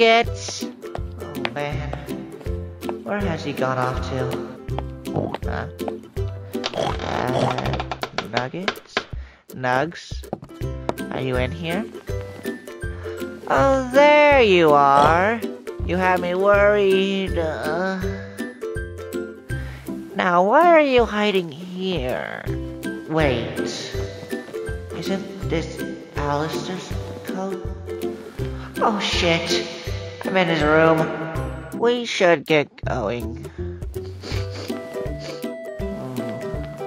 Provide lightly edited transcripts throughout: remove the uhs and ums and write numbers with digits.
Nuggets! Oh man, where has he gone off to? Nuggets? Nugs? Are you in here? Oh, there you are! You had me worried. Now, why are you hiding here? Wait. Isn't this Alastor's coat? Oh shit. I'm in his room. We should get going.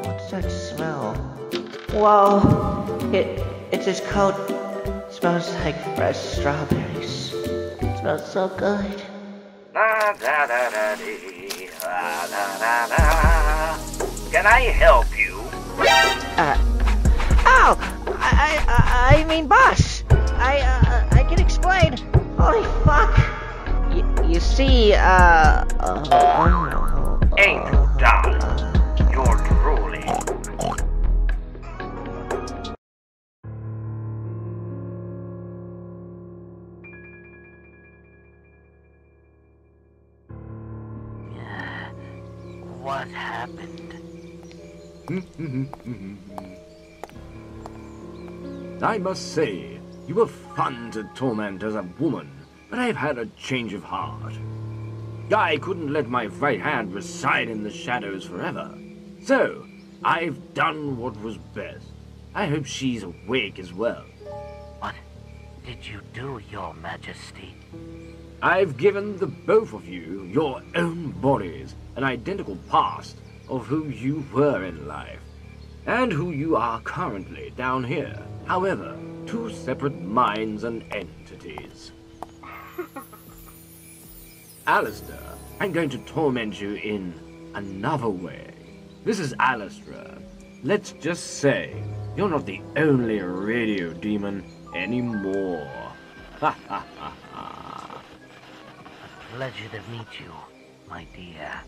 What's that smell? Whoa. It's his coat. It smells like fresh strawberries. It smells so good. Can I help you? I mean, boss! I can explain. Holy fuck! You see, Angel Dust, you're truly. What happened? I must say, you were fun to torment as a woman, but I've had a change of heart. I couldn't let my right hand reside in the shadows forever. So, I've done what was best. I hope she's awake as well. What did you do, Your Majesty? I've given the both of you your own bodies, an identical past of who you were in life, and who you are currently down here. However, two separate minds and entities. Alastor, I'm going to torment you in another way. This is Alastor. Let's just say, you're not the only radio demon anymore. Ha ha ha ha. A pleasure to meet you, my dear.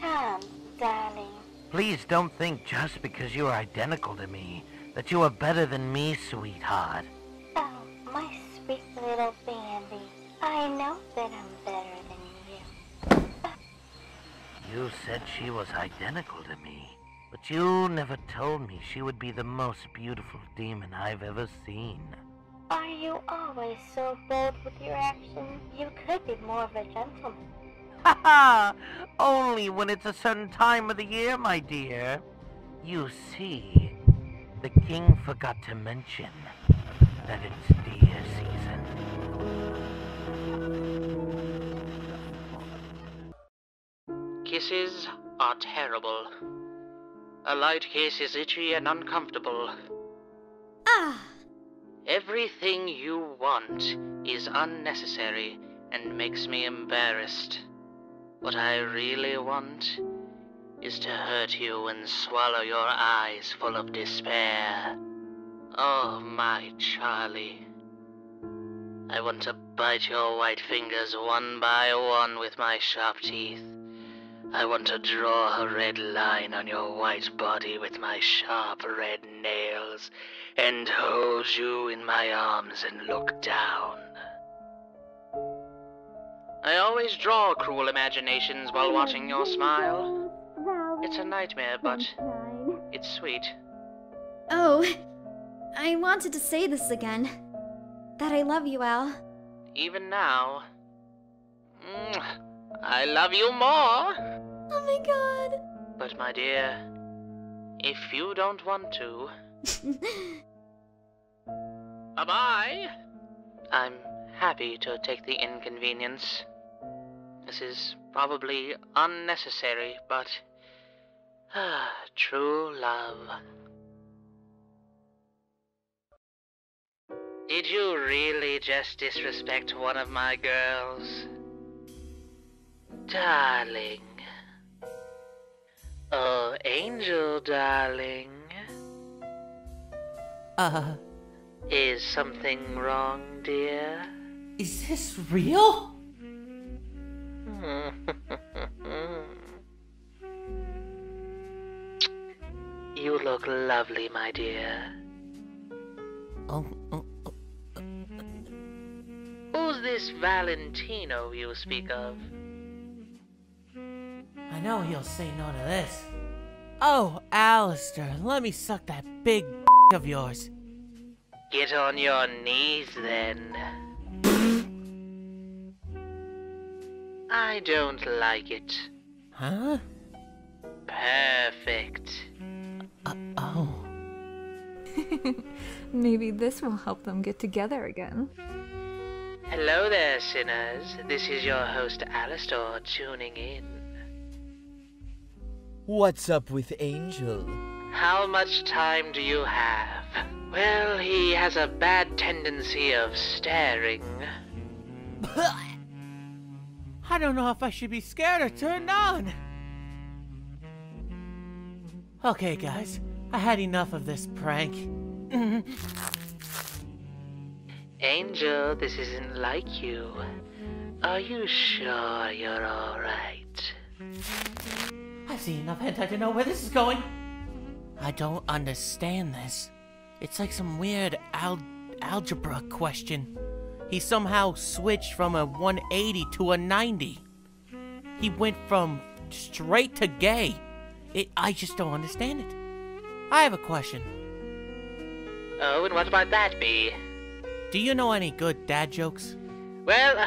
Come, darling. Please don't think just because you are identical to me that you are better than me, sweetheart. Oh, my sweet little baby. I know that I'm better than you. You said she was identical to me, but you never told me she would be the most beautiful demon I've ever seen. Are you always so bold with your actions? You could be more of a gentleman. Ha ha! Only when it's a certain time of the year, my dear. You see, the king forgot to mention that it's deer season. Kisses are terrible. A light kiss is itchy and uncomfortable. Ah! Everything you want is unnecessary and makes me embarrassed. What I really want is to hurt you and swallow your eyes full of despair. Oh, my Charlie. I want to bite your white fingers one by one with my sharp teeth. I want to draw a red line on your white body with my sharp red nails and hold you in my arms and look down. I always draw cruel imaginations while watching your smile. It's a nightmare, but it's sweet. Oh, I wanted to say this again. That I love you, Al. Even now. I love you more! Oh my god! But my dear, if you don't want to... Bye-bye! I'm happy to take the inconvenience. This is probably unnecessary, but... True love. Did you really just disrespect one of my girls? Darling. Oh, Angel, darling. Is something wrong, dear? Is this real? You look lovely, my dear. Who's this this Valentino you speak of? I know he'll say no to this. Oh, Alastor, let me suck that big dick of yours. Get on your knees, then. I don't like it. Huh? Perfect. Oh. Maybe this will help them get together again. Hello there, sinners. This is your host, Alastor, tuning in. What's up with Angel? How much time do you have? Well, he has a bad tendency of staring. I don't know if I should be scared or turned on. Okay, guys. I had enough of this prank. Angel, this isn't like you. Are you sure you're alright? I've seen enough hentai to know where this is going. I don't understand this. It's like some weird algebra question. He somehow switched from a 180 to a 90. He went from straight to gay. I just don't understand it. I have a question. Oh, and what might that be? Do you know any good dad jokes? Well,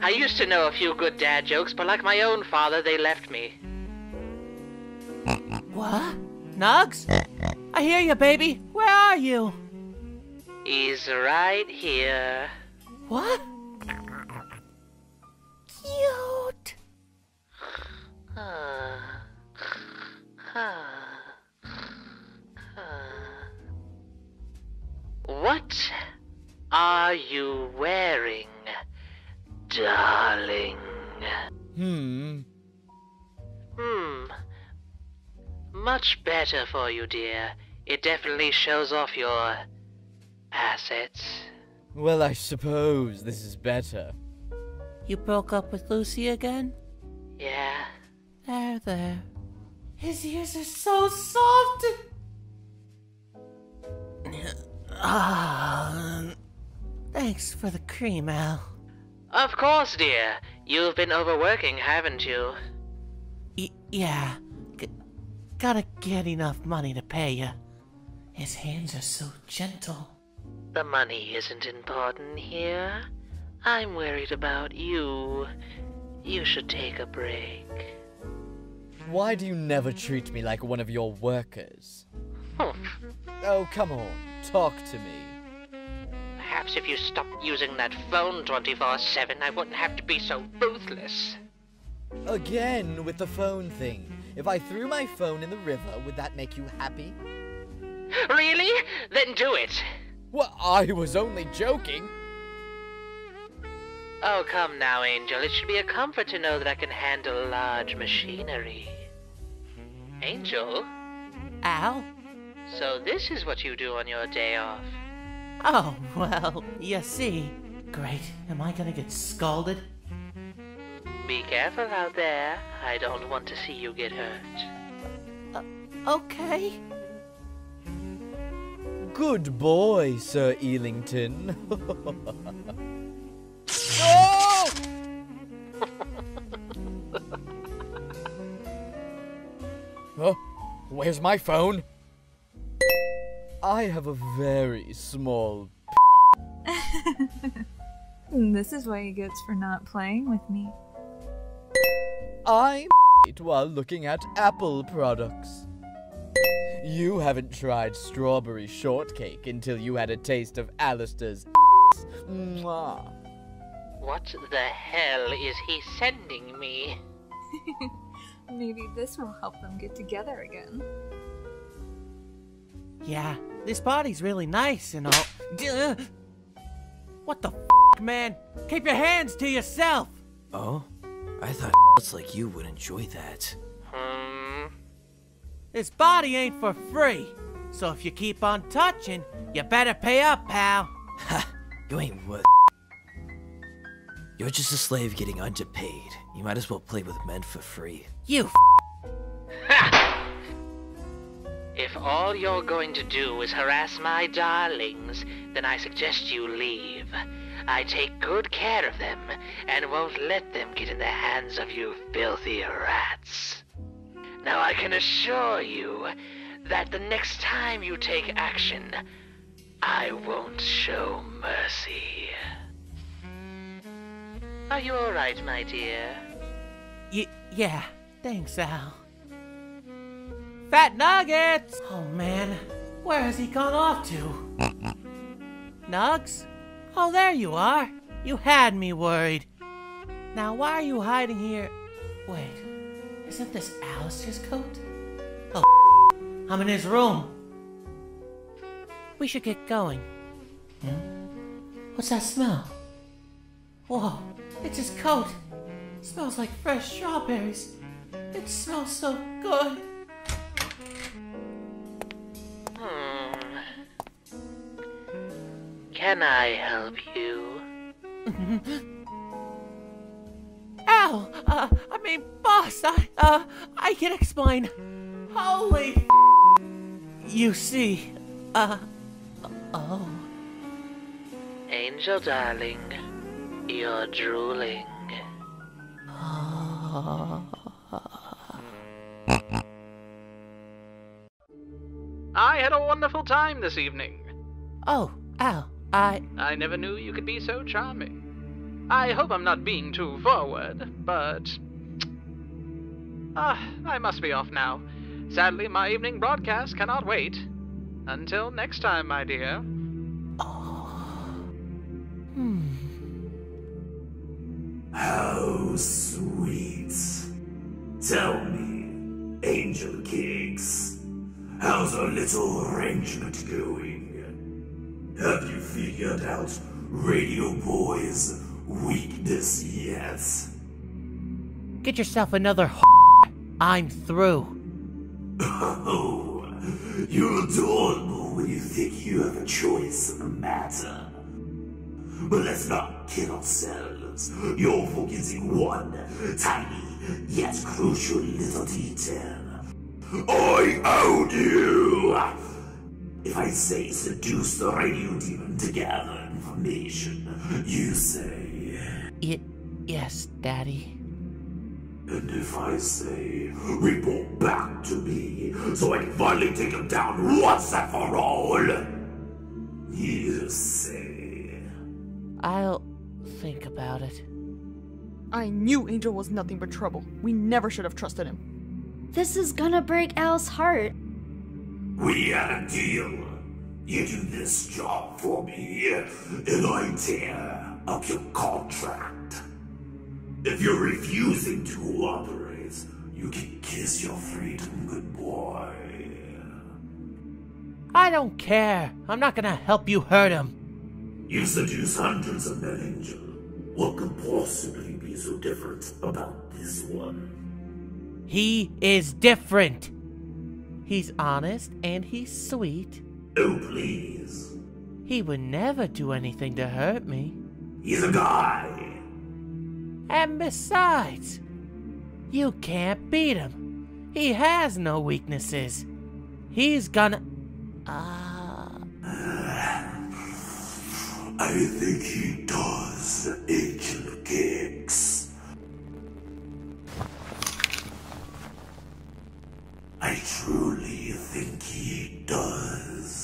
I used to know a few good dad jokes, but like my own father, they left me. What? Nugs? I hear you, baby. Where are you? He's right here. What? Cute. What are you wearing, darling? Much better for you, dear. It definitely shows off your assets. Well, I suppose this is better. You broke up with Lucy again? Yeah. There, there. His ears are so soft and... thanks for the cream, Al. Of course, dear. You've been overworking, haven't you? Yeah. Gotta get enough money to pay you. His hands are so gentle. The money isn't important here. I'm worried about you. You should take a break. Why do you never treat me like one of your workers? Oh, come on. Talk to me. Perhaps if you stopped using that phone 24/7, I wouldn't have to be so ruthless. Again with the phone thing. If I threw my phone in the river, would that make you happy? Really? Then do it. Well, I was only joking. Oh, come now, Angel. It should be a comfort to know that I can handle large machinery. Angel? Al? So this is what you do on your day off. Oh, well, you see. Great. Am I gonna get scalded? Be careful out there. I don't want to see you get hurt. Okay. Good boy, Sir Ealington. Oh! Huh? Where's my phone? I have a very small p. This is what he gets for not playing with me. I p***ed while looking at Apple products. You haven't tried strawberry shortcake until you had a taste of Alastor's p***. Mwah. What the hell is he sending me? Maybe this will help them get together again. Yeah, this body's really nice and all. Duh. What the f***, man? Keep your hands to yourself! Oh? I thought s***s like you would enjoy that. This body ain't for free. So if you keep on touching, you better pay up, pal. Ha! You ain't worth s***. You're just a slave getting underpaid. You might as well play with men for free. You f***. Ha! If all you're going to do is harass my darlings, then I suggest you leave. I take good care of them and won't let them get in the hands of you filthy rats. Now I can assure you that the next time you take action, I won't show mercy. Are you all right, my dear? Yeah, thanks, Al. Fat Nuggets! Oh man, where has he gone off to? Nugs? Oh, there you are. You had me worried. Now, why are you hiding here? Wait, isn't this Alastor's coat? Oh, I'm in his room. We should get going. Hmm? What's that smell? Whoa, it's his coat. It smells like fresh strawberries. It smells so good. Can I help you? Ow! I mean, boss, I can explain. Holy you see, oh. Angel, darling, you're drooling. I had a wonderful time this evening. Oh, Al. I never knew you could be so charming. I hope I'm not being too forward, but... I must be off now. Sadly, my evening broadcast cannot wait. Until next time, my dear. Oh. How sweet. Tell me, Angel Kicks, how's our little arrangement going? Have you figured out Radio Boy's weakness yet? Get yourself another I'm through. Oh, you're adorable when you think you have a choice in the matter. But let's not kid ourselves. You're forgetting one tiny yet crucial little detail. I owned you! If I say seduce the radio demon to gather information, you say... Yes, Daddy. And if I say, report back to me, so I can finally take him down once and for all, you say... I'll think about it. I knew Angel was nothing but trouble. We never should have trusted him. This is gonna break Al's heart. We had a deal. You do this job for me, and I tear up your contract. If you're refusing to cooperate, you can kiss your freedom, good boy. I don't care. I'm not gonna help you hurt him. You seduce hundreds of men, Angel. What could possibly be so different about this one? He is different. He's honest, and he's sweet. Oh, please. He would never do anything to hurt me. He's a guy. And besides, you can't beat him. He has no weaknesses. He's gonna... I think he does, Angel Kicks. I truly think he does.